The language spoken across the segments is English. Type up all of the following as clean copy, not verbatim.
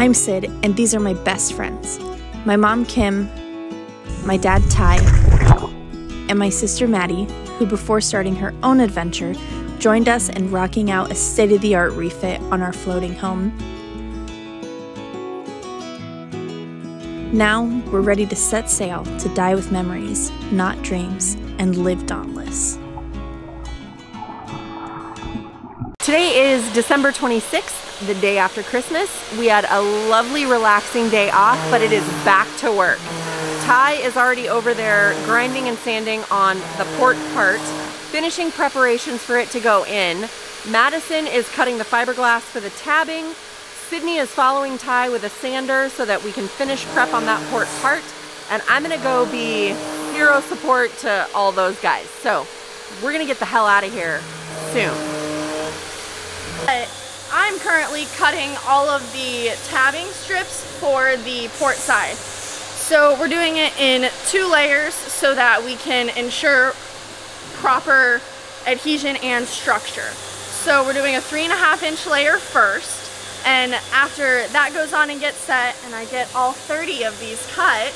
I'm Sid, and these are my best friends. My mom, Kim, my dad, Ty, and my sister, Maddie, who before starting her own adventure, joined us in rocking out a state-of-the-art refit on our floating home. Now, we're ready to set sail to die with memories, not dreams, and live dauntless. Today is December 26th, the day after Christmas. We had a lovely, relaxing day off, but it is back to work. Ty is already over there grinding and sanding on the port part, finishing preparations for it to go in. Madison is cutting the fiberglass for the tabbing. Sydney is following Ty with a sander so that we can finish prep on that port part. And I'm gonna go be hero support to all those guys. So we're gonna get the hell out of here soon. I'm currently cutting all of the tabbing strips for the port side. So we're doing it in 2 layers so that we can ensure proper adhesion and structure. So we're doing a 3.5 inch layer first. And after that goes on and gets set, and I get all 30 of these cut,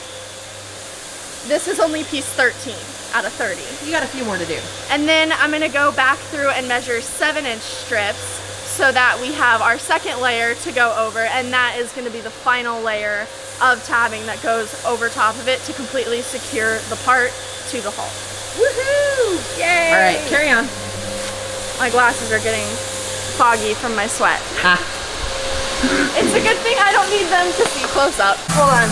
this is only piece 13 out of 30. You got a few more to do. And then I'm gonna go back through and measure 7 inch strips so that we have our second layer to go over, and that is gonna be the final layer of tabbing that goes over top of it to completely secure the part to the hull. Woohoo! Yay! All right, carry on. My glasses are getting foggy from my sweat. It's a good thing I don't need them to see close up. Hold on.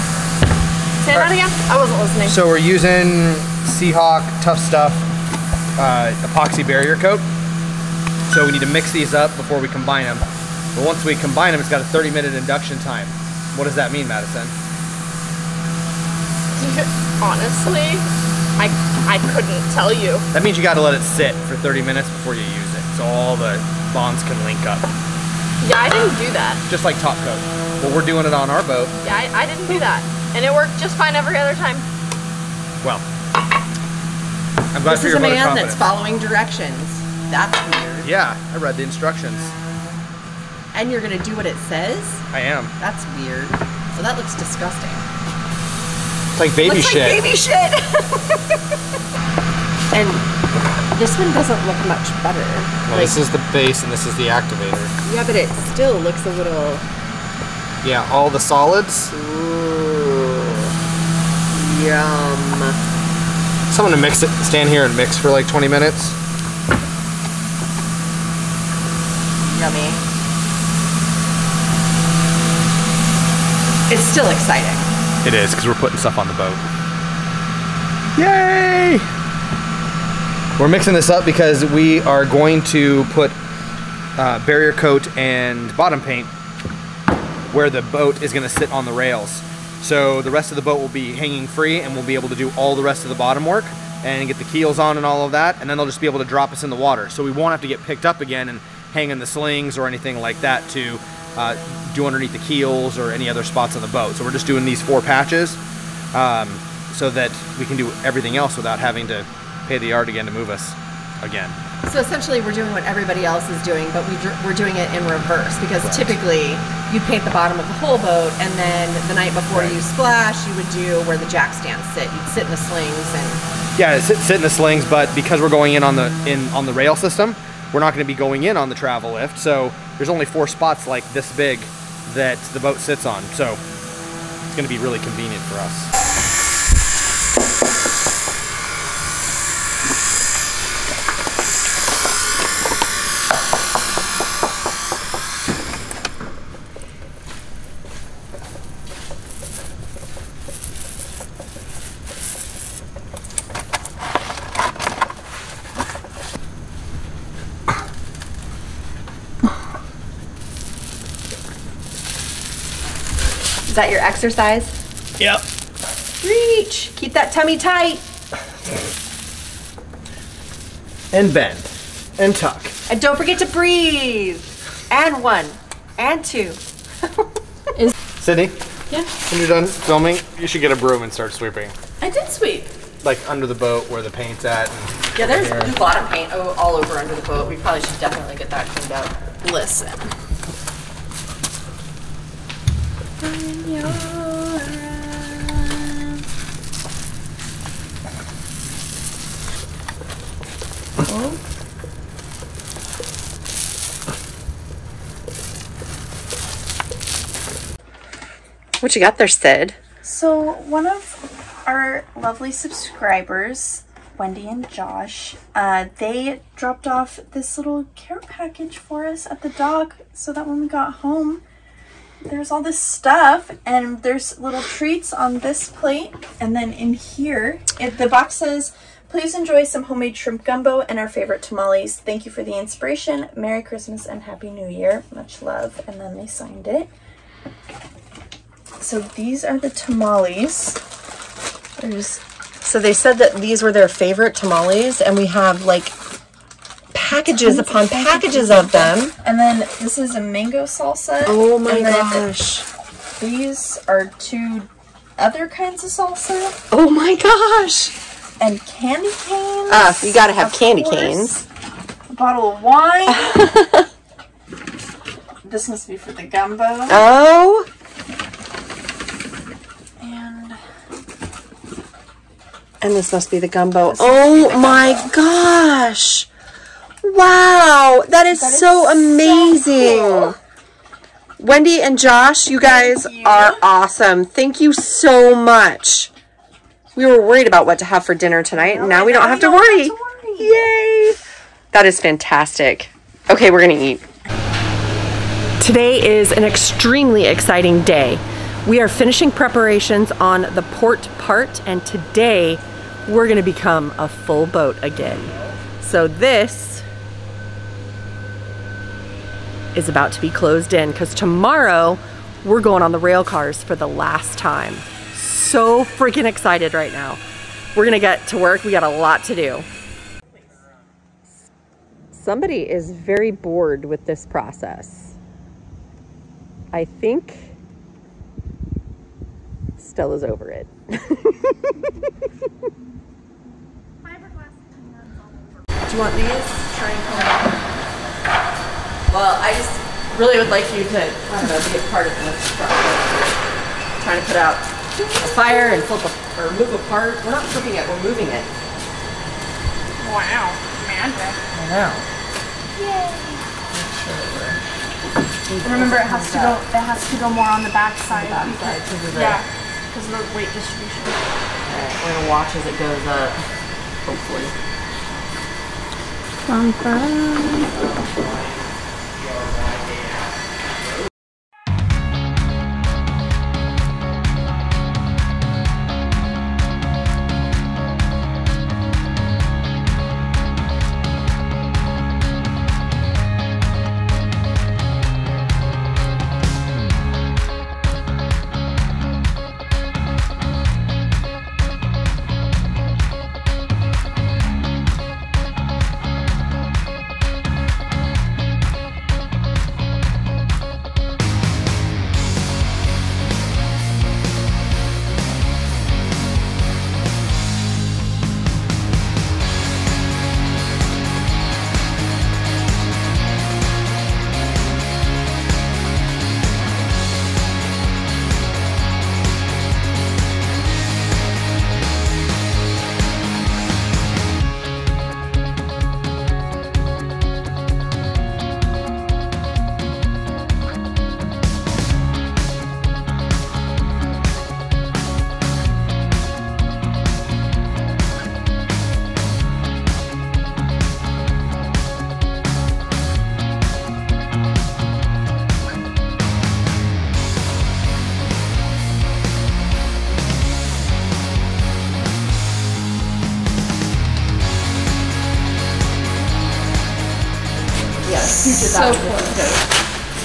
Say that again? I wasn't listening. So we're using Seahawk Tough Stuff epoxy barrier coat. So we need to mix these up before we combine them. But once we combine them, it's got a 30-minute induction time. What does that mean, Madison? Honestly, I couldn't tell you. That means you got to let it sit for 30 minutes before you use it, so all the bonds can link up. Yeah, I didn't do that. Just like top coat. But we're doing it on our boat. Yeah, I didn't do that. And it worked just fine every other time. Well, I'm glad for your vote of confidence. This is a man that's following directions. That's weird. Yeah, I read the instructions. And you're going to do what it says? I am. That's weird. So that looks disgusting. It's like baby shit. It's like baby shit. And this one doesn't look much better. Well, like, this is the base and this is the activator. Yeah, but it still looks a little... Yeah, all the solids. Ooh. Yum. Someone to mix it. Stand here and mix for like 20 minutes. Yummy. It's still exciting. It is, because we're putting stuff on the boat. Yay! We're mixing this up because we are going to put barrier coat and bottom paint where the boat is going to sit on the rails. So the rest of the boat will be hanging free, and we'll be able to do all the rest of the bottom work and get the keels on and all of that, and then they'll just be able to drop us in the water. So we won't have to get picked up again and hang in the slings or anything like that to do underneath the keels or any other spots on the boat. So we're just doing these 4 patches so that we can do everything else without having to pay the yard again to move us again. So essentially we're doing what everybody else is doing, but we're doing it in reverse, because right. Typically you'd paint the bottom of the whole boat, and then the night before right. You splash, you would do where the jack stands sit. You'd sit in the slings and... Yeah, sit in the slings, but because we're going in on the rail system, we're not going to be going in on the travel lift, so there's only 4 spots like this big that the boat sits on, so it's going to be really convenient for us. Is that your exercise? Yep. Reach. Keep that tummy tight. And bend. And tuck. And don't forget to breathe. And 1 and 2. Sydney? Yeah? When you're done filming, you should get a broom and start sweeping. I did sweep. Like under the boat where the paint's at. And yeah, there's a lot of paint all over under the boat. We probably should definitely get that cleaned up. Listen. in your arms. Oh. What you got there, Sid? So one of our lovely subscribers, Wendy and Josh, they dropped off this little care package for us at the dock so that when we got home, there's all this stuff and there's little treats on this plate. And then in here, the box says, please enjoy some homemade shrimp gumbo and our favorite tamales. Thank you for the inspiration. Merry Christmas and Happy New Year. Much love. And then they signed it. So these are the tamales. There's So they said that these were their favorite tamales, and we have like packages upon packages of them. And then this is a mango salsa. Oh my gosh. These are two other kinds of salsa. Oh my gosh. And candy canes. You gotta have candy canes. A bottle of wine. This must be for the gumbo. Oh. And this must be the gumbo. Oh my gosh. Wow. That is so amazing. So cool. Wendy and Josh, you guys are awesome. Thank you so much. We were worried about what to have for dinner tonight. No, now we don't have to worry. Yay. That is fantastic. Okay, we're going to eat. Today is an extremely exciting day. We are finishing preparations on the port part, and today we're gonna become a full boat again. So this is about to be closed in because tomorrow we're going on the rail cars for the last time. So freaking excited right now. We're gonna get to work. We got a lot to do. Somebody is very bored with this process. I think Stella's over it. Do you want these? Well, I just really would like you to, I don't know, be a part of this process. Trying to put out a fire and flip or move apart. We're not flipping it, we're moving it. Wow, magic. I know. Yay. Sure. Remember, it has to go more on the back side. The back side. Yeah. Because of the weight distribution. Alright, we're gonna watch as it goes up, hopefully. So close.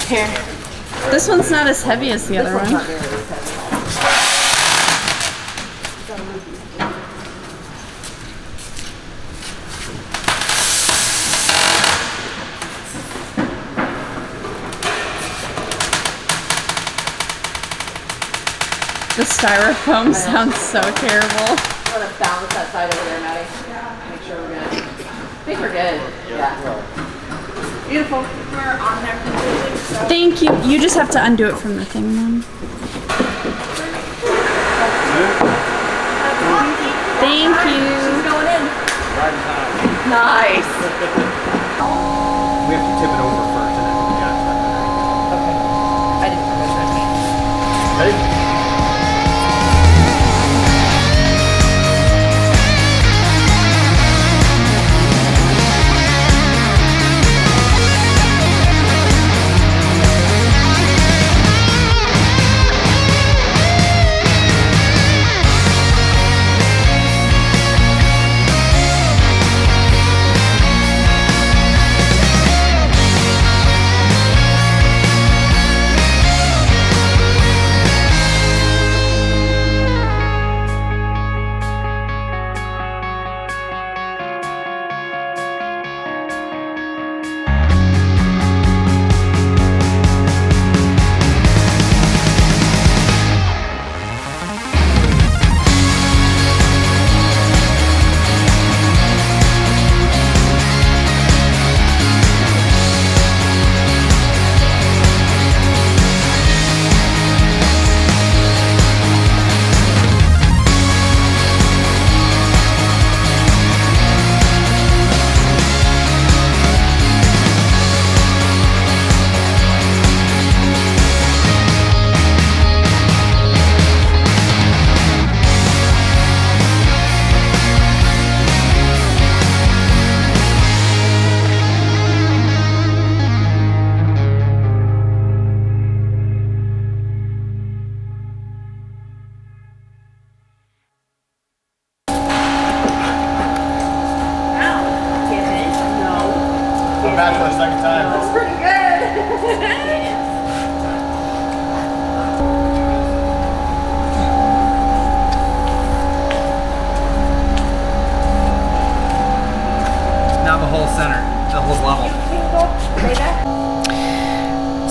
Here. This one's not as heavy as the other one. The styrofoam sounds so terrible. I'm gonna balance that side over there, Maddie. Yeah. Make sure we're good. I think we're good. Yeah. Beautiful. We're on there completely. So. Thank you. You just have to undo it from the thing, Mom. Thank you. She's going in. Nice. We have to tip it over first and then we got it. Okay. I didn't know that. Ready?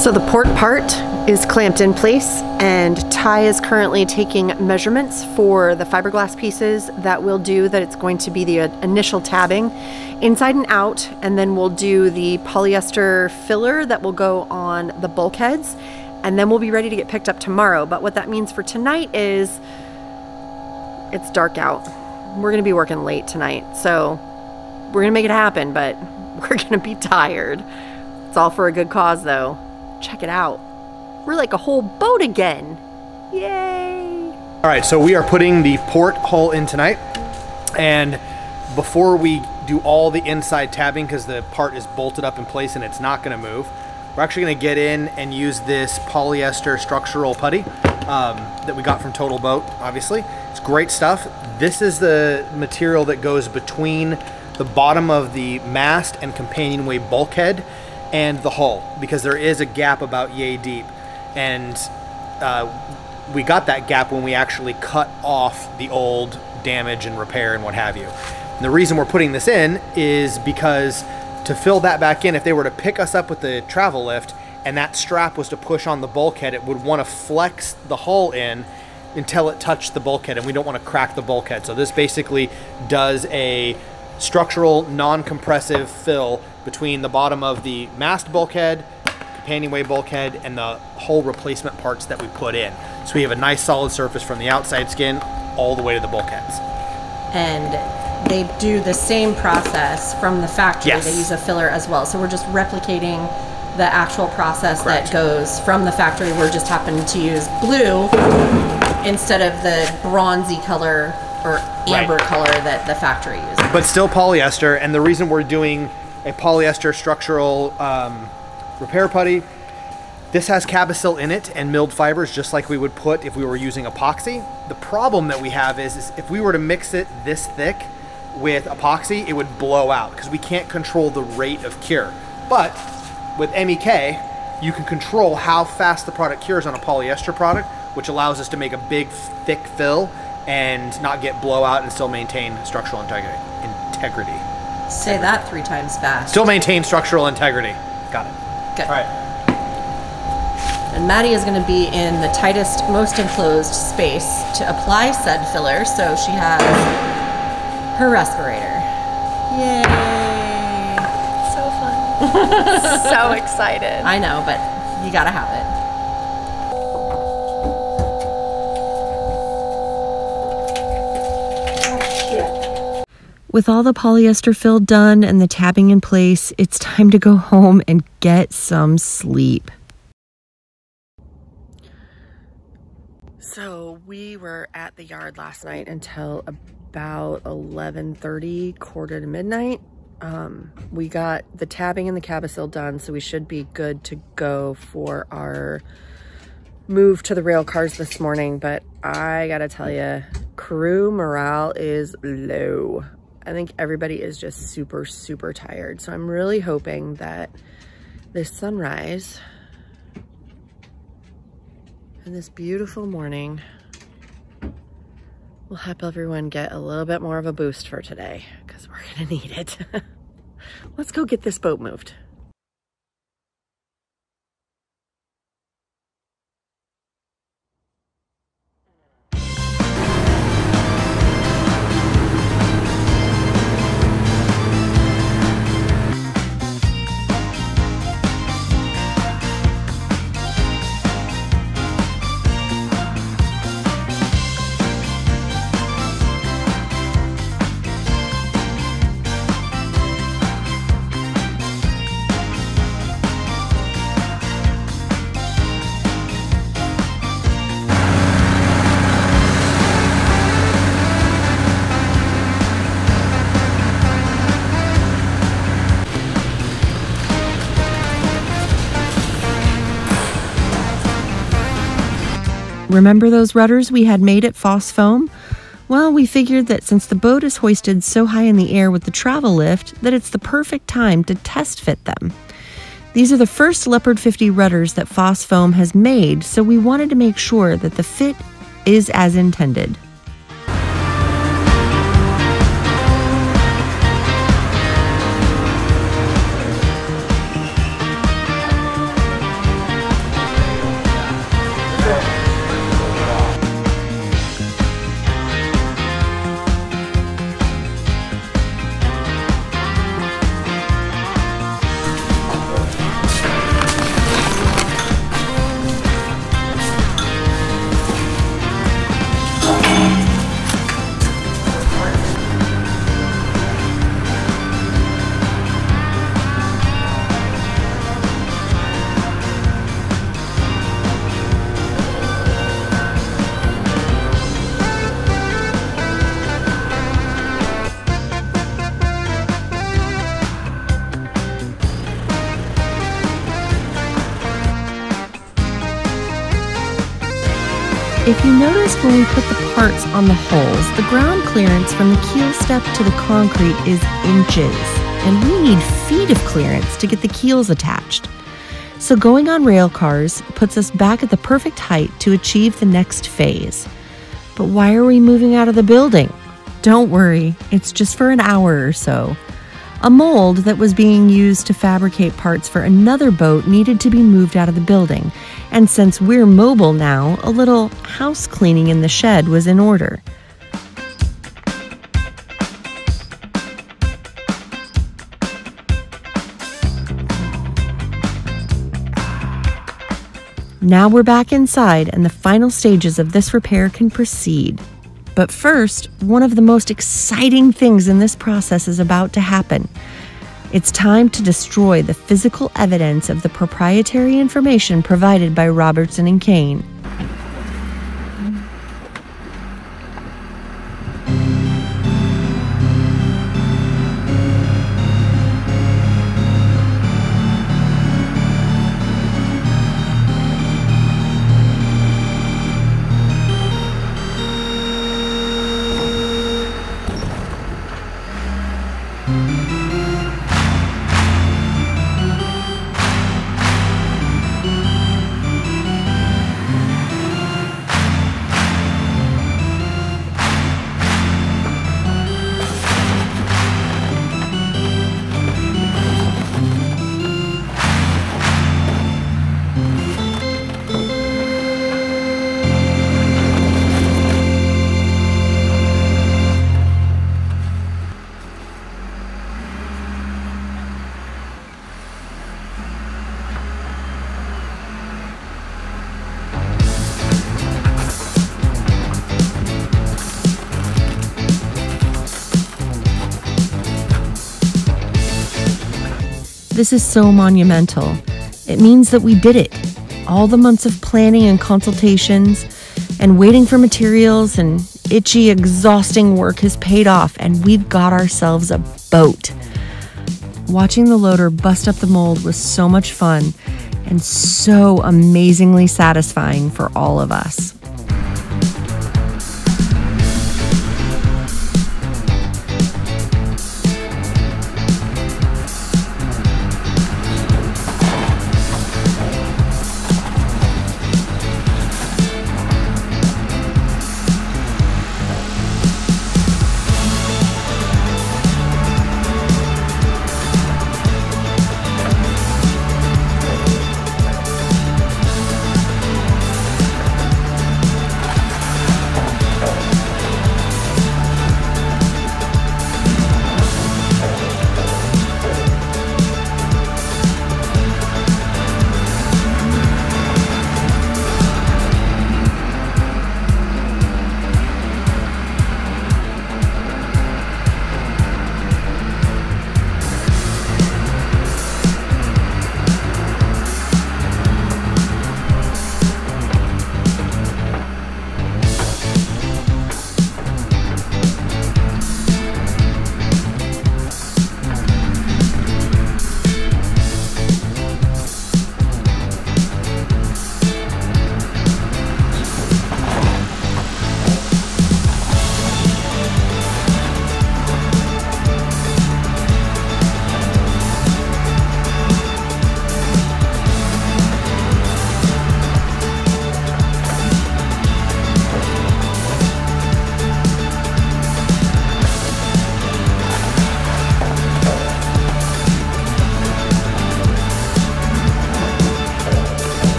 So the port part is clamped in place and Ty is currently taking measurements for the fiberglass pieces that we'll do that it's going to be the initial tabbing inside and out, and then we'll do the polyester filler that will go on the bulkheads, and then we'll be ready to get picked up tomorrow. But what that means for tonight is it's dark out. We're gonna be working late tonight, so we're gonna make it happen, but we're gonna be tired. It's all for a good cause though. Check it out. We're like a whole boat again. Yay! All right, so we are putting the port hull in tonight. And before we do all the inside tabbing, because the part is bolted up in place and it's not gonna move, we're actually gonna get in and use this polyester structural putty that we got from Total Boat, obviously. It's great stuff. This is the material that goes between the bottom of the mast and companionway bulkhead and the hull, because there is a gap about yay deep, and we got that gap when we actually cut off the old damage and repair and what have you. And the reason we're putting this in is because to fill that back in, if they were to pick us up with the travel lift and that strap was to push on the bulkhead, it would want to flex the hull in until it touched the bulkhead, and we don't want to crack the bulkhead. So this basically does a structural non-compressive fill between the bottom of the mast bulkhead, companionway bulkhead, and the whole replacement parts that we put in. So we have a nice solid surface from the outside skin all the way to the bulkheads. And they do the same process from the factory. Yes. They use a filler as well. So we're just replicating the actual process. Correct. That goes from the factory. We're just happening to use blue instead of the bronzy color or amber color that the factory uses. But still polyester, and the reason we're doing a polyester structural repair putty, this has cabosil in it and milled fibers, just like we would put if we were using epoxy. The problem that we have is if we were to mix it this thick with epoxy, it would blow out because we can't control the rate of cure. But with MEK, you can control how fast the product cures on a polyester product, which allows us to make a big, thick fill and not get blowout and still maintain structural integrity. Say that 3 times fast. Still maintain structural integrity. Got it. Good. All right. And Maddie is going to be in the tightest, most enclosed space to apply said filler, so she has her respirator. Yay. So fun. So excited. I know, but you gotta have it. With all the polyester fill done and the tabbing in place, it's time to go home and get some sleep. So we were at the yard last night until about 11:30, quarter to midnight. We got the tabbing and the cabosil done, so we should be good to go for our move to the rail cars this morning. But I gotta tell you, crew morale is low. I think everybody is just super, super tired. So I'm really hoping that this sunrise and this beautiful morning will help everyone get a little bit more of a boost for today, because we're gonna need it. Let's go get this boat moved. Remember those rudders we had made at Foss Foam? Well, we figured that since the boat is hoisted so high in the air with the travel lift, that it's the perfect time to test fit them. These are the first Leopard 50 rudders that Foss Foam has made, so we wanted to make sure that the fit is as intended. If you notice, when we put the parts on the holes, the ground clearance from the keel step to the concrete is inches, and we need feet of clearance to get the keels attached. So going on rail cars puts us back at the perfect height to achieve the next phase. But why are we moving out of the building? Don't worry, it's just for an hour or so. A mold that was being used to fabricate parts for another boat needed to be moved out of the building, and since we're mobile now, a little house cleaning in the shed was in order. Now we're back inside, and the final stages of this repair can proceed. But first, one of the most exciting things in this process is about to happen. It's time to destroy the physical evidence of the proprietary information provided by Robertson and Kane. This is so monumental. It means that we did it. All the months of planning and consultations and waiting for materials and itchy, exhausting work has paid off, and we've got ourselves a boat. Watching the loader bust up the mold was so much fun and so amazingly satisfying for all of us.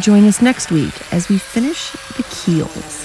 Join us next week as we finish the keels.